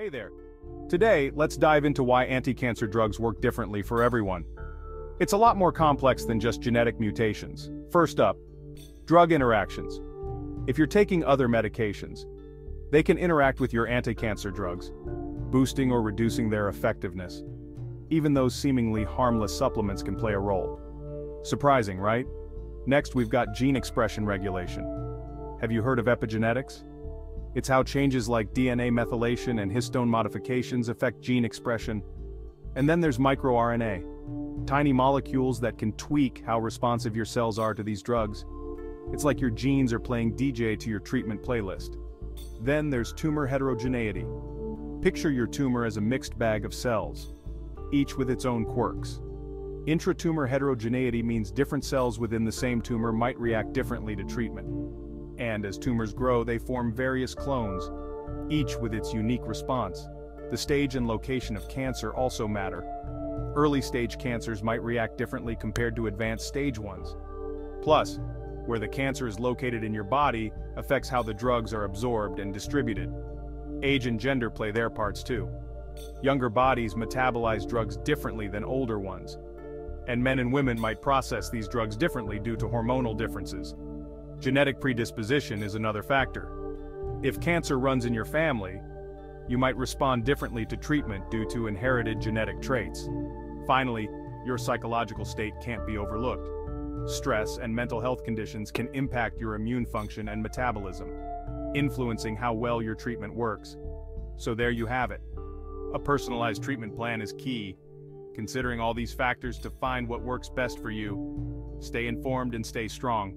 Hey there. Today, let's dive into why anti-cancer drugs work differently for everyone. It's a lot more complex than just genetic mutations. First up, drug interactions. If you're taking other medications, they can interact with your anti-cancer drugs, boosting or reducing their effectiveness. Even those seemingly harmless supplements can play a role. Surprising, right? Next, we've got gene expression regulation. Have you heard of epigenetics? It's how changes like DNA methylation and histone modifications affect gene expression. And then there's microRNA, tiny molecules that can tweak how responsive your cells are to these drugs. It's like your genes are playing DJ to your treatment playlist. Then there's tumor heterogeneity. Picture your tumor as a mixed bag of cells, each with its own quirks. Intratumor heterogeneity means different cells within the same tumor might react differently to treatment. And as tumors grow, they form various clones, each with its unique response. The stage and location of cancer also matter. Early stage cancers might react differently compared to advanced stage ones. Plus, where the cancer is located in your body affects how the drugs are absorbed and distributed. Age and gender play their parts too. Younger bodies metabolize drugs differently than older ones, and men and women might process these drugs differently due to hormonal differences. Genetic predisposition is another factor. If cancer runs in your family, you might respond differently to treatment due to inherited genetic traits. Finally, your psychological state can't be overlooked. Stress and mental health conditions can impact your immune function and metabolism, influencing how well your treatment works. So there you have it. A personalized treatment plan is key, considering all these factors to find what works best for you. Stay informed and stay strong.